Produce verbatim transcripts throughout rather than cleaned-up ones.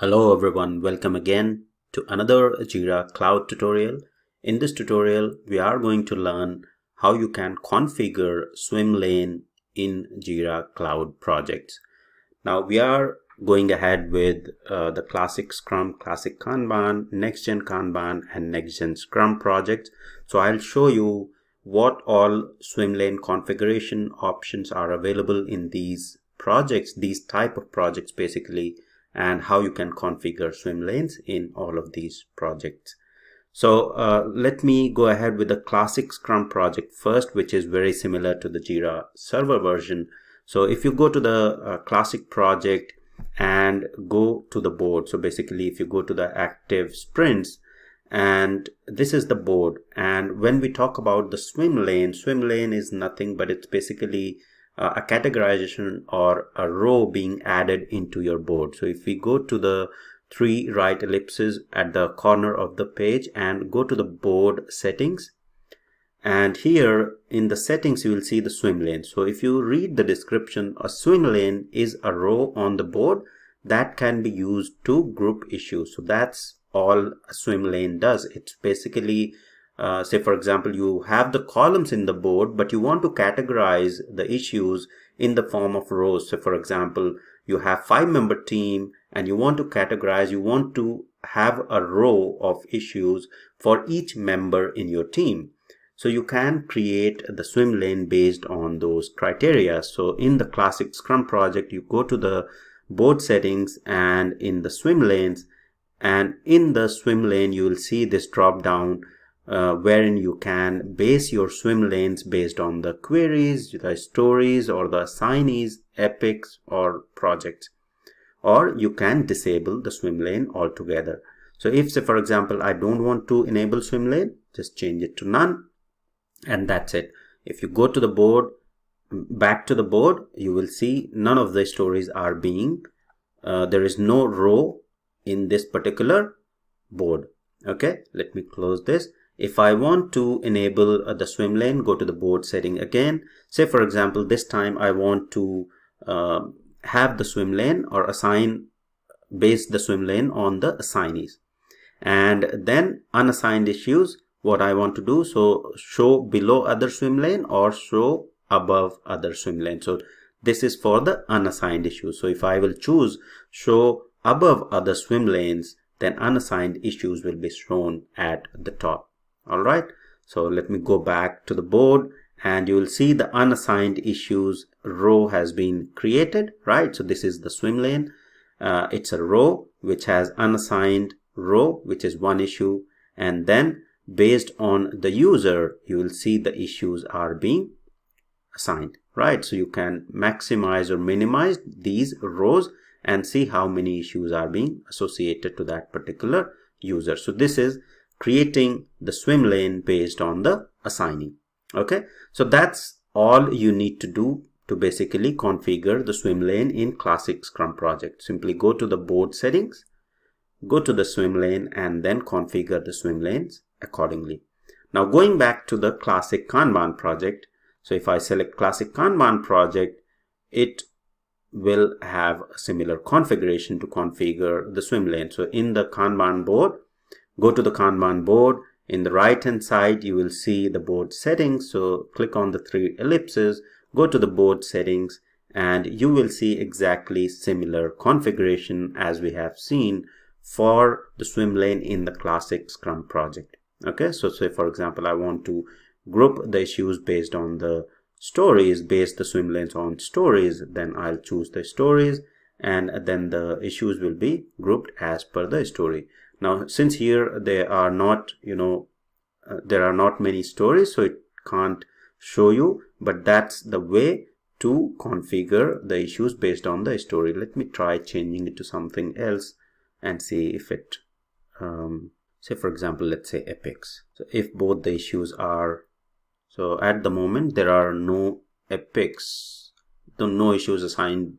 Hello everyone, welcome again to another Jira Cloud tutorial. In this tutorial, we are going to learn how you can configure Swimlane in Jira Cloud projects. Now we are going ahead with uh, the classic Scrum, classic Kanban, next gen Kanban and next gen Scrum projects. So I'll show you what all Swimlane configuration options are available in these projects, these type of projects basically, and how you can configure Swimlanes in all of these projects. So uh, let me go ahead with the classic Scrum project first, which is very similar to the Jira server version. So if you go to the uh, classic project and go to the board, so basically if you go to the active sprints, and this is the board. And when we talk about the Swimlane, Swimlane is nothing but it's basically Uh, a categorization or a row being added into your board. So if we go to the three right ellipses at the corner of the page and go to the board settings, and here in the settings you will see the Swimlane. So if you read the description, a Swimlane is a row on the board that can be used to group issues. So that's all a Swimlane does. It's basically Uh, say for example, you have the columns in the board, but you want to categorize the issues in the form of rows. So for example, you have five member team and you want to categorize, you want to have a row of issues for each member in your team. So you can create the Swimlane based on those criteria. So in the classic Scrum project, you go to the board settings and in the Swimlanes, and in the Swimlane, you will see this drop down Uh, wherein you can base your Swimlanes based on the queries, the stories or the assignees, epics or projects, or you can disable the Swimlane altogether. So if say for example I don't want to enable Swimlane, just change it to none and that's it. If you go to the board, back to the board, you will see none of the stories are being, uh, there is no row in this particular board. Okay, let me close this. If I want to enable the Swimlane, go to the board setting again. Say for example, this time I want to uh, have the Swimlane or assign, base the Swimlane on the assignees. And then unassigned issues, what I want to do, so show below other Swimlane or show above other Swimlane. So this is for the unassigned issues. So if I will choose show above other Swimlanes, then unassigned issues will be shown at the top. All right, so let me go back to the board and you will see the unassigned issues row has been created, right? So this is the Swimlane. Uh, it's a row which has unassigned row, which is one issue. And then based on the user, you will see the issues are being assigned, right? So you can maximize or minimize these rows and see how many issues are being associated to that particular user. So this is creating the Swimlane based on the assignee. Okay, so that's all you need to do to basically configure the Swimlane in classic Scrum project. Simply go to the board settings, go to the Swimlane and then configure the Swimlanes accordingly. Now going back to the classic Kanban project. So if I select classic Kanban project, it will have a similar configuration to configure the Swimlane. So in the Kanban board, go to the Kanban board. In the right hand side, you will see the board settings. So click on the three ellipses, go to the board settings, and you will see exactly similar configuration as we have seen for the Swimlane in the classic Scrum project. Okay, so say for example, I want to group the issues based on the stories, base the Swimlanes on stories, then I'll choose the stories and then the issues will be grouped as per the story. Now since here there are not, you know, uh, there are not many stories, so it can't show you, but that's the way to configure the issues based on the story. Let me try changing it to something else and see if it, um, say for example, let's say epics. So if both the issues are, so at the moment there are no epics, no issues assigned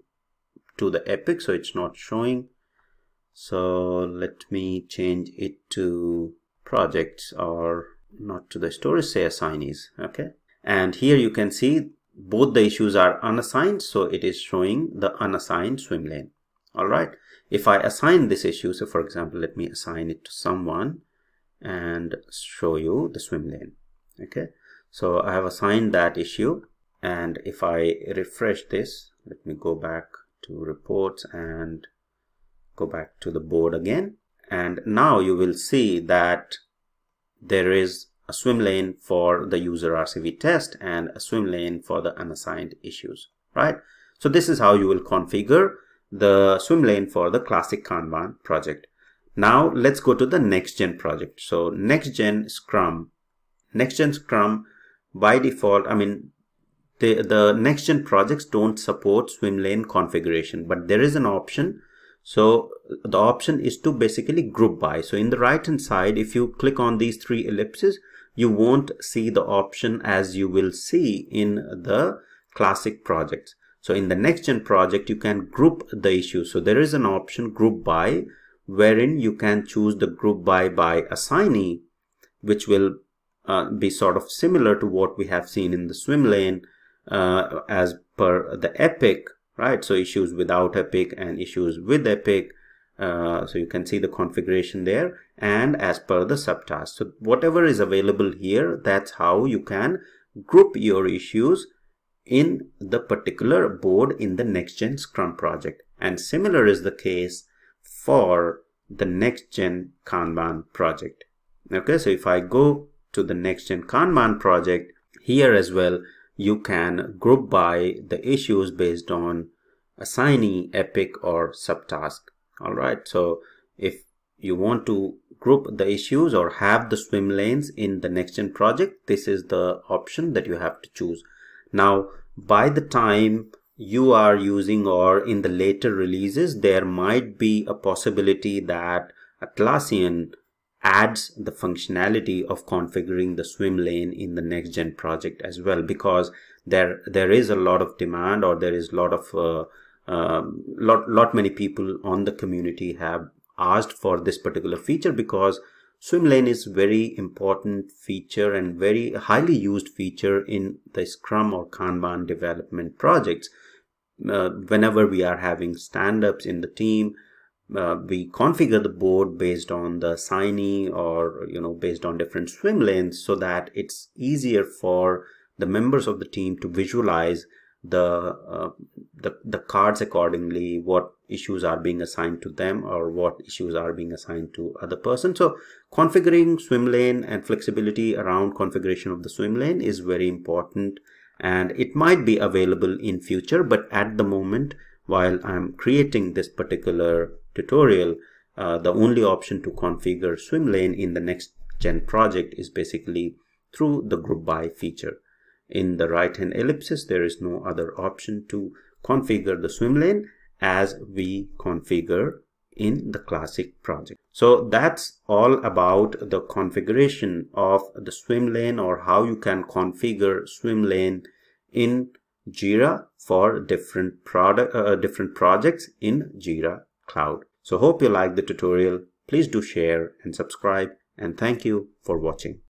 to the epic, so it's not showing. So let me change it to projects or not to the stories, say assignees. Okay, and here you can see both the issues are unassigned, so it is showing the unassigned Swimlane. All right. If I assign this issue, so for example, let me assign it to someone and show you the swim lane. Okay. So I have assigned that issue. And if I refresh this, let me go back to reports and go back to the board again. And now you will see that there is a swim lane for the user R C V test and a swim lane for the unassigned issues, right? So this is how you will configure the swim lane for the classic Kanban project. Now let's go to the next gen project. So next gen Scrum, next gen Scrum by default, I mean, the, the next gen projects don't support swim lane configuration, but there is an option. So the option is to basically group by. So in the right hand side, if you click on these three ellipses, you won't see the option as you will see in the classic projects. So in the next gen project, you can group the issues. So there is an option group by, wherein you can choose the group by by assignee, which will uh, be sort of similar to what we have seen in the swim lane uh, as per the epic, right? So issues without epic and issues with epic. Uh, so you can see the configuration there and as per the subtask. So whatever is available here, that's how you can group your issues in the particular board in the next gen Scrum project. And similar is the case for the next gen Kanban project. Okay, so if I go to the next gen Kanban project, here as well, you can group by the issues based on assignee, epic or subtask. All right, so if you want to group the issues or have the swim lanes in the next gen project, this is the option that you have to choose. Now, by the time you are using or in the later releases, there might be a possibility that Atlassian adds the functionality of configuring the swim lane in the next gen project as well, because there there is a lot of demand, or there is a lot of uh, um, lot lot many people on the community have asked for this particular feature, because swim lane is very important feature and very highly used feature in the Scrum or Kanban development projects. Uh, whenever we are having stand-ups in the team, uh, we configure the board based on the assignee, or you know, based on different swim lanes, so that it's easier for the members of the team to visualize the uh, the, the cards accordingly, what issues are being assigned to them or what issues are being assigned to other person. So configuring swim lane and flexibility around configuration of the swim lane is very important, and it might be available in future, but at the moment while I'm creating this particular tutorial, uh, the only option to configure swim lane in the next gen project is basically through the group by feature. In the right hand ellipsis, there is no other option to configure the swim lane as we configure in the classic project. So that's all about the configuration of the swim lane, or how you can configure swim lane in Jira for different product uh, different projects in Jira Cloud. So hope you like the tutorial. Please do share and subscribe, and thank you for watching.